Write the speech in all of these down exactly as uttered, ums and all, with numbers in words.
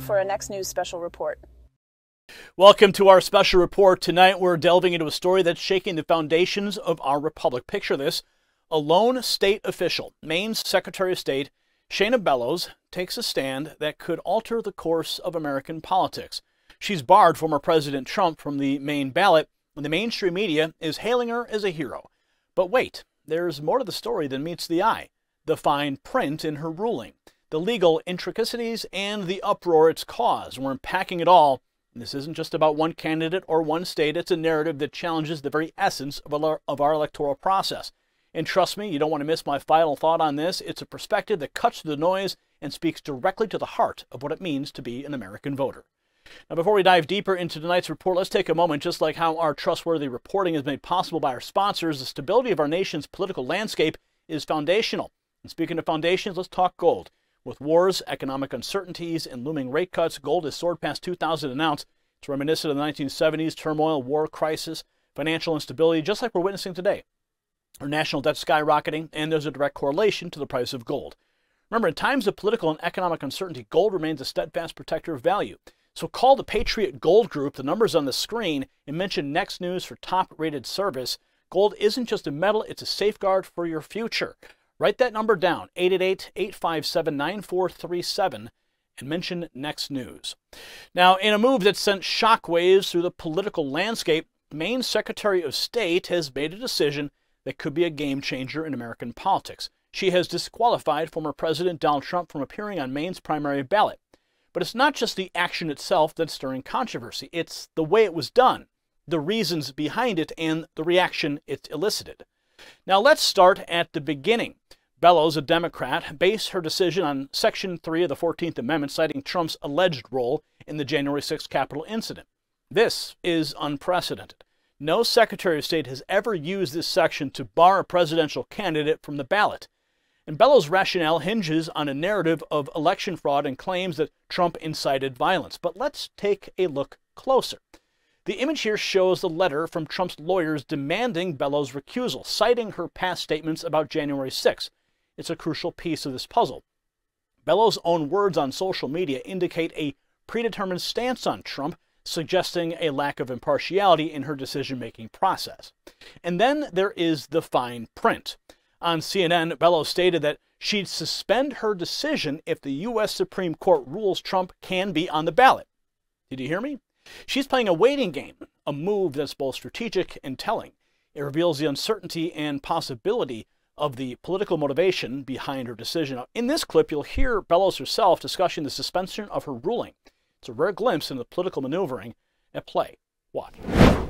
now for our next news special report. Welcome to our special report. Tonight we're delving into a story that's shaking the foundations of our republic. Picture this. A lone state official, Maine's Secretary of State Shayna Bellows, takes a stand that could alter the course of American politics. She's barred former President Trump from the Maine ballot, and the mainstream media is hailing her as a hero. But wait, there's more to the story than meets the eye. The fine print in her ruling, the legal intricacies, and the uproar it's caused. We're unpacking it all. And this isn't just about one candidate or one state. It's a narrative that challenges the very essence of our electoral process. And trust me, you don't want to miss my final thought on this. It's a perspective that cuts through the noise and speaks directly to the heart of what it means to be an American voter. Now, before we dive deeper into tonight's report, let's take a moment, just like how our trustworthy reporting is made possible by our sponsors, the stability of our nation's political landscape is foundational. And speaking of foundations, let's talk gold. With wars, economic uncertainties, and looming rate cuts, gold has soared past two thousand an ounce. It's reminiscent of the nineteen seventies, turmoil, war crisis, financial instability, just like we're witnessing today. Our national debt skyrocketing, and there's a direct correlation to the price of gold. Remember, in times of political and economic uncertainty, gold remains a steadfast protector of value. So call the Patriot Gold Group, the number's on the screen, and mention Next News for top-rated service. Gold isn't just a metal, it's a safeguard for your future. Write that number down, eight eight eight, eight five seven, nine four three seven, and mention Next News. Now, in a move that sent shockwaves through the political landscape, Maine's Secretary of State has made a decision that could be a game-changer in American politics. She has disqualified former President Donald Trump from appearing on Maine's primary ballot. But it's not just the action itself that's stirring controversy. It's the way it was done, the reasons behind it, and the reaction it elicited. Now, let's start at the beginning. Bellows, a Democrat, based her decision on Section three of the fourteenth Amendment, citing Trump's alleged role in the January sixth Capitol incident. This is unprecedented. No Secretary of State has ever used this section to bar a presidential candidate from the ballot. And Bellows' rationale hinges on a narrative of election fraud and claims that Trump incited violence. But let's take a look closer. The image here shows the letter from Trump's lawyers demanding Bellows' recusal, citing her past statements about January sixth. It's a crucial piece of this puzzle. Bellows' own words on social media indicate a predetermined stance on Trump, suggesting a lack of impartiality in her decision-making process. And then there is the fine print. On C N N, Bellows stated that she'd suspend her decision if the U S Supreme Court rules Trump can be on the ballot. Did you hear me? She's playing a waiting game, a move that's both strategic and telling. It reveals the uncertainty and possibility of the political motivation behind her decision. In this clip, you'll hear Bellows herself discussing the suspension of her ruling. It's a rare glimpse into the political maneuvering at play. Watch. I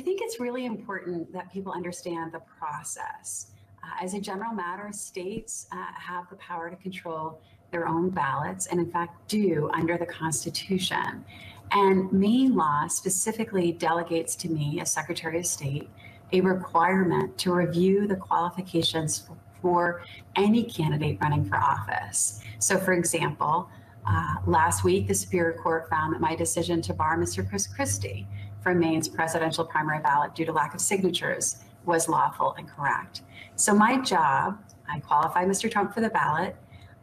think it's really important that people understand the process. Uh, as a general matter, states uh, have the power to control their own ballots, and in fact do under the Constitution. And Maine law specifically delegates to me, as Secretary of State, a requirement to review the qualifications for any candidate running for office. So, for example, Uh, last week, the Superior Court found that my decision to bar Mister Chris Christie from Maine's presidential primary ballot due to lack of signatures was lawful and correct. So my job, I qualified Mister Trump for the ballot,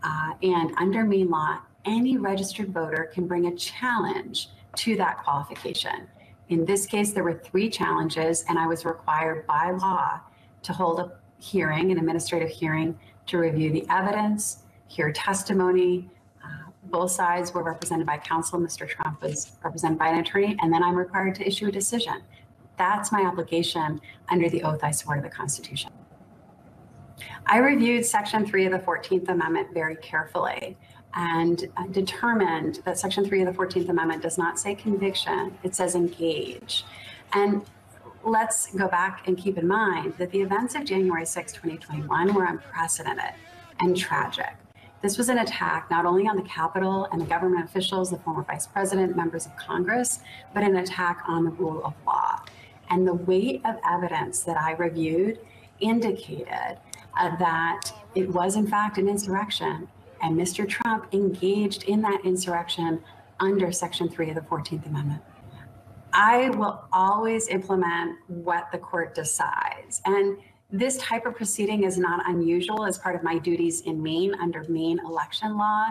uh, and under Maine law, any registered voter can bring a challenge to that qualification. In this case, there were three challenges, and I was required by law to hold a hearing, an administrative hearing, to review the evidence, hear testimony. Both sides were represented by counsel. Mister Trump was represented by an attorney, and then I'm required to issue a decision. That's my obligation under the oath I swore to the Constitution. I reviewed Section three of the fourteenth Amendment very carefully and determined that Section three of the fourteenth Amendment does not say conviction, it says engage. And let's go back and keep in mind that the events of January sixth, twenty twenty-one were unprecedented and tragic. This was an attack not only on the Capitol and the government officials, the former vice president, members of Congress, but an attack on the rule of law. And the weight of evidence that I reviewed indicated uh, that it was in fact an insurrection, and Mister Trump engaged in that insurrection under Section three of the fourteenth Amendment. I will always implement what the court decides. And this type of proceeding is not unusual as part of my duties in Maine under Maine election law.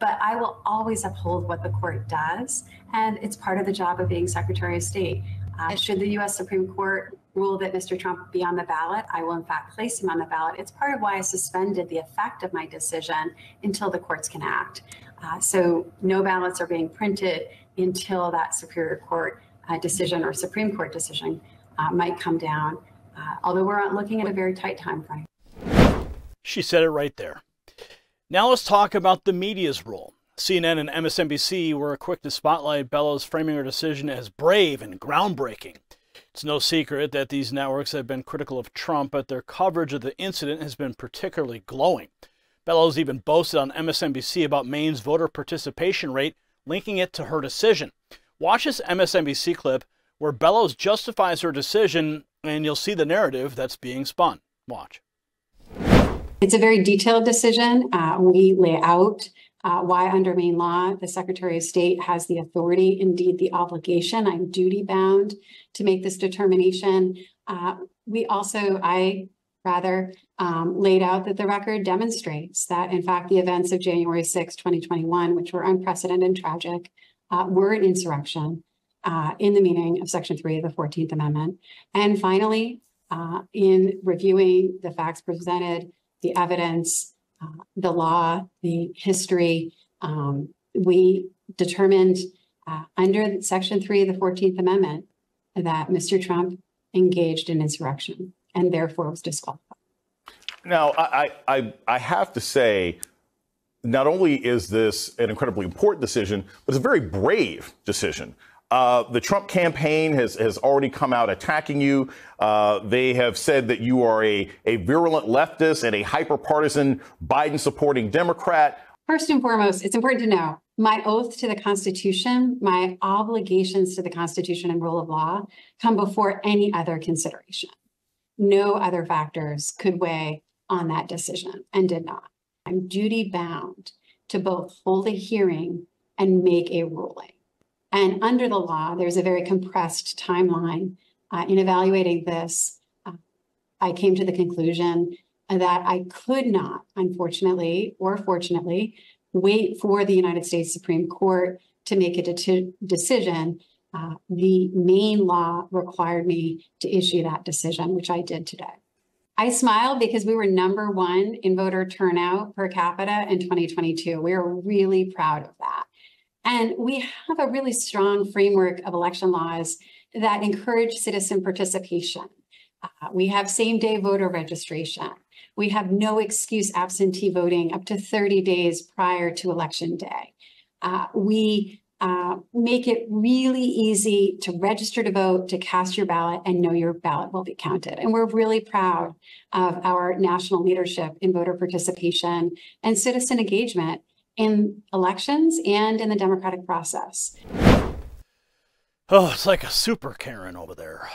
But I will always uphold what the court does, and it's part of the job of being Secretary of State. Uh, should the U S Supreme Court rule that Mister Trump be on the ballot, I will in fact place him on the ballot. It's part of why I suspended the effect of my decision until the courts can act. Uh, so no ballots are being printed until that Superior Court uh, decision or Supreme Court decision uh, might come down, uh, although we're looking at a very tight time frame. She said it right there. Now let's talk about the media's role. C N N and M S N B C were quick to spotlight Bellows, framing her decision as brave and groundbreaking. It's no secret that these networks have been critical of Trump, but their coverage of the incident has been particularly glowing. Bellows even boasted on M S N B C about Maine's voter participation rate, linking it to her decision. Watch this M S N B C clip where Bellows justifies her decision, and you'll see the narrative that's being spun. Watch. It's a very detailed decision. Uh, we lay out uh, why under Maine law, the Secretary of State has the authority, indeed the obligation. I'm duty bound to make this determination. Uh, we also, I rather, um, laid out that the record demonstrates that, in fact, the events of January sixth, twenty twenty-one, which were unprecedented and tragic, uh, were an insurrection uh, in the meaning of Section three of the fourteenth Amendment. And finally, uh, in reviewing the facts presented, the evidence, uh, the law, the history. Um, we determined uh, under Section three of the fourteenth Amendment that Mister Trump engaged in insurrection and therefore was disqualified. Now, I, I, I have to say, not only is this an incredibly important decision, but it's a very brave decision. Uh, the Trump campaign has, has already come out attacking you. Uh, they have said that you are a, a virulent leftist and a hyper-partisan Biden-supporting Democrat. First and foremost, it's important to know my oath to the Constitution, my obligations to the Constitution and rule of law come before any other consideration. No other factors could weigh on that decision and did not. I'm duty-bound to both hold a hearing and make a ruling. And under the law, there's a very compressed timeline. Uh, in evaluating this, uh, I came to the conclusion that I could not, unfortunately or fortunately, wait for the United States Supreme Court to make a de decision. Uh, the Maine law required me to issue that decision, which I did today. I smiled because we were number one in voter turnout per capita in twenty twenty-two. We are really proud of that. And we have a really strong framework of election laws that encourage citizen participation. Uh, we have same-day voter registration. We have no excuse absentee voting up to thirty days prior to Election Day. Uh, we uh, make it really easy to register to vote, to cast your ballot, and know your ballot will be counted. And we're really proud of our national leadership in voter participation and citizen engagement in elections and in the democratic process. Oh, it's like a super Karen over there.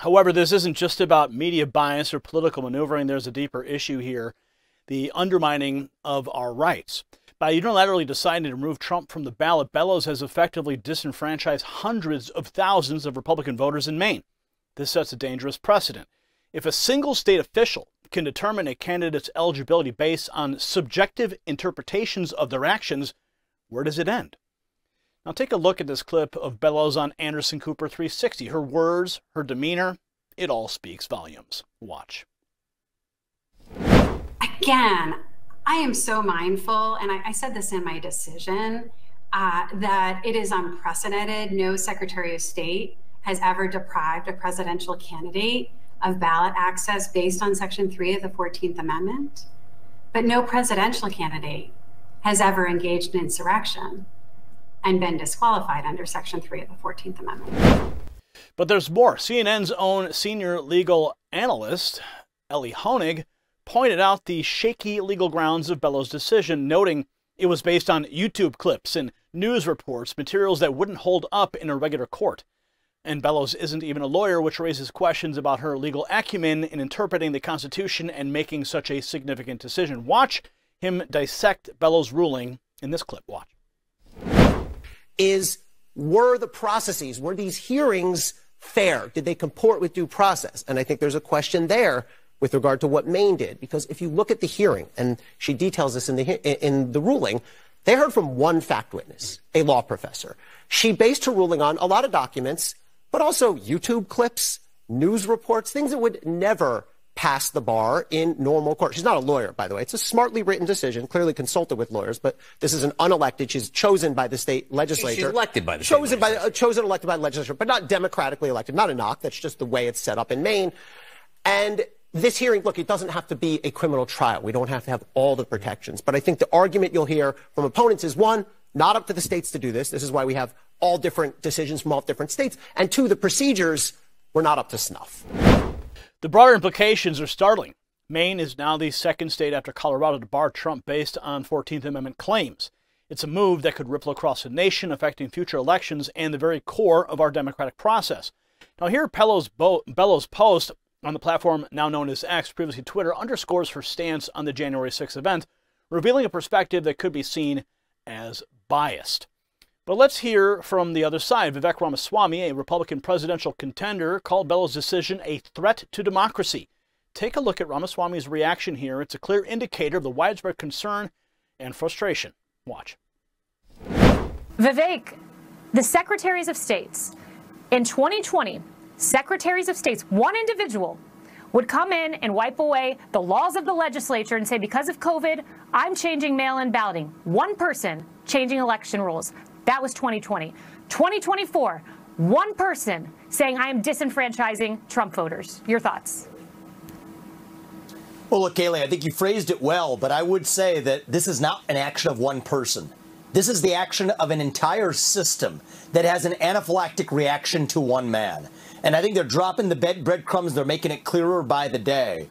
However, this isn't just about media bias or political maneuvering. There's a deeper issue here, the undermining of our rights. By unilaterally deciding to remove Trump from the ballot, Bellows has effectively disenfranchised hundreds of thousands of Republican voters in Maine. This sets a dangerous precedent. If a single state official can determine a candidate's eligibility based on subjective interpretations of their actions, where does it end? Now take a look at this clip of Bellows on Anderson Cooper three sixty. Her words, her demeanor, it all speaks volumes. Watch. Again, I am so mindful, and I, I said this in my decision, uh, that it is unprecedented. No Secretary of State has ever deprived a presidential candidate of ballot access based on Section three of the fourteenth Amendment, but no presidential candidate has ever engaged in insurrection and been disqualified under Section three of the fourteenth Amendment. But there's more. C N N's own senior legal analyst, Elie Honig, pointed out the shaky legal grounds of Bellows' decision, noting it was based on YouTube clips and news reports, materials that wouldn't hold up in a regular court. And Bellows isn't even a lawyer, which raises questions about her legal acumen in interpreting the Constitution and making such a significant decision. Watch him dissect Bellows' ruling in this clip. Watch. Is, were the processes, were these hearings fair? Did they comport with due process? And I think there's a question there with regard to what Maine did, because if you look at the hearing, and she details this in the, in the ruling, They heard from one fact witness, a law professor. She based her ruling on a lot of documents, but also YouTube clips, news reports, things that would never pass the bar in normal court. She's not a lawyer, by the way. It's a smartly written decision, clearly consulted with lawyers, but this is an unelected. She's chosen by the state legislature. She's elected by the state legislature. Chosen by, uh, chosen, elected by the legislature, but not democratically elected. Not a knock. That's just the way it's set up in Maine. And this hearing, look, it doesn't have to be a criminal trial. We don't have to have all the protections. But I think the argument you'll hear from opponents is, one, not up to the states to do this. This is why we have all different decisions from all different states. And two, the procedures were not up to snuff. The broader implications are startling. Maine is now the second state after Colorado to bar Trump based on fourteenth Amendment claims. It's a move that could ripple across the nation, affecting future elections and the very core of our democratic process. Now, here Bellows' post on the platform now known as X, previously Twitter, underscores her stance on the January sixth event, revealing a perspective that could be seen as biased. But let's hear from the other side. Vivek Ramaswamy, a Republican presidential contender, called Bellows' decision a threat to democracy. Take a look at Ramaswamy's reaction here. It's a clear indicator of the widespread concern and frustration. Watch. Vivek, the secretaries of states, in twenty twenty, secretaries of states, one individual, would come in and wipe away the laws of the legislature and say, because of COVID, I'm changing mail-in balloting. One person changing election rules. That was twenty twenty. twenty twenty-four, one person saying I am disenfranchising Trump voters. Your thoughts? Well, look, Elie, I think you phrased it well, but I would say that this is not an action of one person. This is the action of an entire system that has an anaphylactic reaction to one man. And I think they're dropping the bed breadcrumbs. They're making it clearer by the day.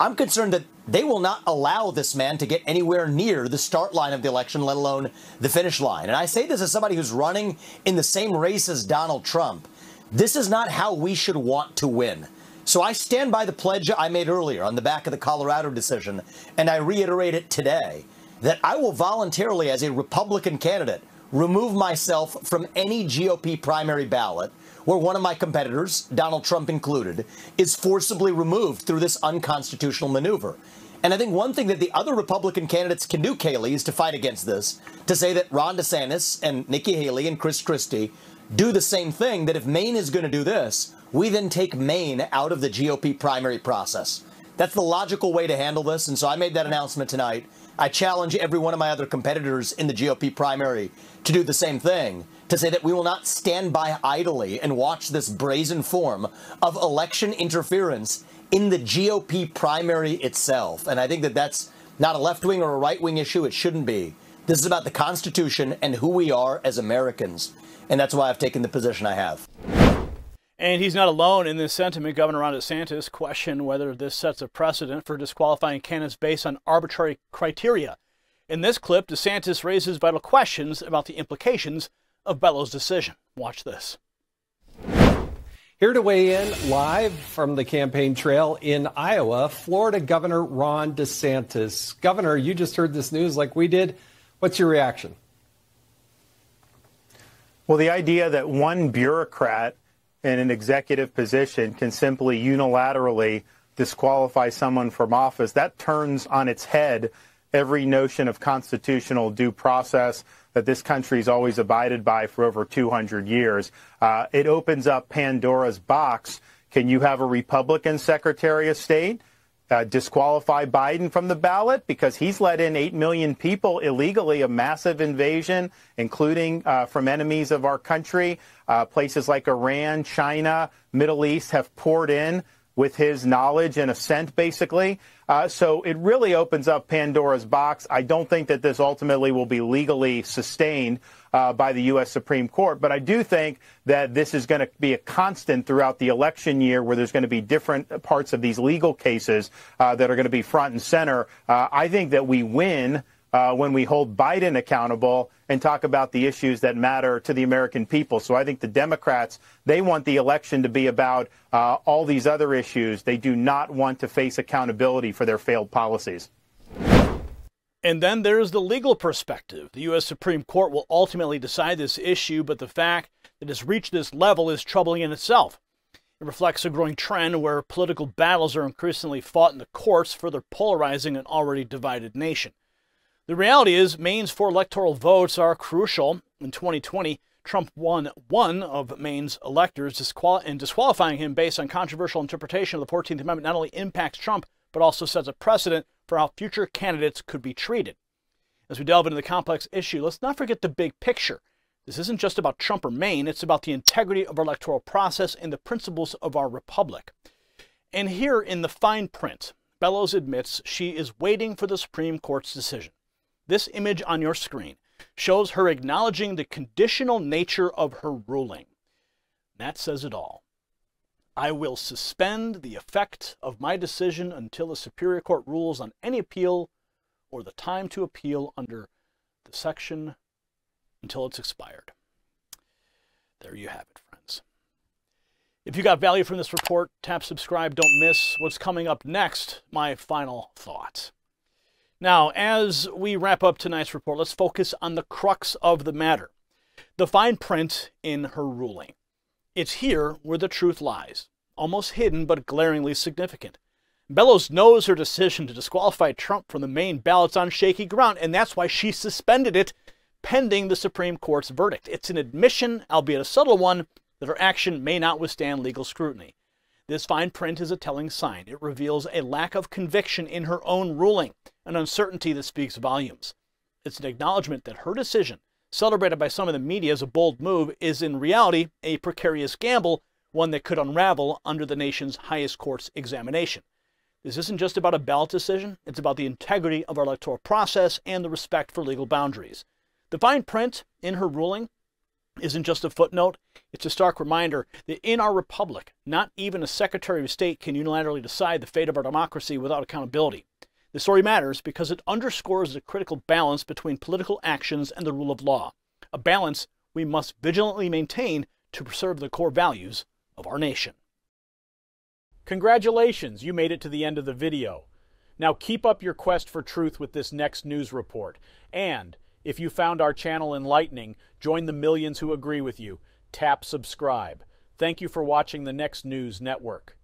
I'm concerned that they will not allow this man to get anywhere near the start line of the election, let alone the finish line. And I say this as somebody who's running in the same race as Donald Trump. This is not how we should want to win. So I stand by the pledge I made earlier on the back of the Colorado decision, and I reiterate it today, that I will voluntarily, as a Republican candidate, remove myself from any G O P primary ballot where one of my competitors, Donald Trump included, is forcibly removed through this unconstitutional maneuver. And I think one thing that the other Republican candidates can do, Kaylee, is to fight against this, to say that Ron DeSantis and Nikki Haley and Chris Christie do the same thing, that if Maine is going to do this, we then take Maine out of the G O P primary process. That's the logical way to handle this, and so I made that announcement tonight. I challenge every one of my other competitors in the G O P primary to do the same thing, to say that we will not stand by idly and watch this brazen form of election interference in the G O P primary itself. And I think that that's not a left-wing or a right-wing issue. It shouldn't be. This is about the Constitution and who we are as Americans. And that's why I've taken the position I have. And he's not alone in this sentiment. Governor Ron DeSantis questioned whether this sets a precedent for disqualifying candidates based on arbitrary criteria. In this clip, DeSantis raises vital questions about the implications of Bellows' decision. Watch this. Here to weigh in live from the campaign trail in Iowa, Florida Governor Ron DeSantis. Governor, you just heard this news like we did. What's your reaction? Well, the idea that one bureaucrat in an executive position can simply unilaterally disqualify someone from office, that turns on its head every notion of constitutional due process that this country's always abided by for over two hundred years. Uh, it opens up Pandora's box. Can you have a Republican Secretary of State uh, disqualify Biden from the ballot because he's let in eight million people illegally, a massive invasion, including uh, from enemies of our country? Uh, places like Iran, China, Middle East have poured in with his knowledge and assent, basically. Uh, so it really opens up Pandora's box. I don't think that this ultimately will be legally sustained uh, by the U S Supreme Court, but I do think that this is going to be a constant throughout the election year where there's going to be different parts of these legal cases uh, that are going to be front and center. Uh, I think that we win Uh, when we hold Biden accountable and talk about the issues that matter to the American people. So I think the Democrats, they want the election to be about uh, all these other issues. They do not want to face accountability for their failed policies. And then there's the legal perspective. The U S Supreme Court will ultimately decide this issue, but the fact that it's reached this level is troubling in itself. It reflects a growing trend where political battles are increasingly fought in the courts, further polarizing an already divided nation. The reality is Maine's four electoral votes are crucial. In twenty twenty, Trump won one of Maine's electors, disqual and disqualifying him based on controversial interpretation of the fourteenth Amendment not only impacts Trump, but also sets a precedent for how future candidates could be treated. As we delve into the complex issue, let's not forget the big picture. This isn't just about Trump or Maine, it's about the integrity of our electoral process and the principles of our republic. And here in the fine print, Bellows admits she is waiting for the Supreme Court's decision. This image on your screen shows her acknowledging the conditional nature of her ruling. That says it all. I will suspend the effect of my decision until the Superior Court rules on any appeal or the time to appeal under the section until it's expired. There you have it, friends. If you got value from this report, tap subscribe. Don't miss what's coming up next, my final thoughts. Now, as we wrap up tonight's report, let's focus on the crux of the matter, the fine print in her ruling. It's here where the truth lies, almost hidden but glaringly significant. Bellows knows her decision to disqualify Trump from the Maine ballot's on shaky ground, and that's why she suspended it pending the Supreme Court's verdict. It's an admission, albeit a subtle one, that her action may not withstand legal scrutiny. This fine print is a telling sign. It reveals a lack of conviction in her own ruling, an uncertainty that speaks volumes. It's an acknowledgement that her decision, celebrated by some in the media as a bold move, is in reality a precarious gamble, one that could unravel under the nation's highest court's examination. This isn't just about a ballot decision, it's about the integrity of our electoral process and the respect for legal boundaries. The fine print in her ruling isn't just a footnote, it's a stark reminder that in our republic, not even a Secretary of State can unilaterally decide the fate of our democracy without accountability. The story matters because it underscores the critical balance between political actions and the rule of law, a balance we must vigilantly maintain to preserve the core values of our nation. Congratulations, you made it to the end of the video. Now keep up your quest for truth with this next news report. And if you found our channel enlightening, join the millions who agree with you. Tap subscribe. Thank you for watching the Next News Network.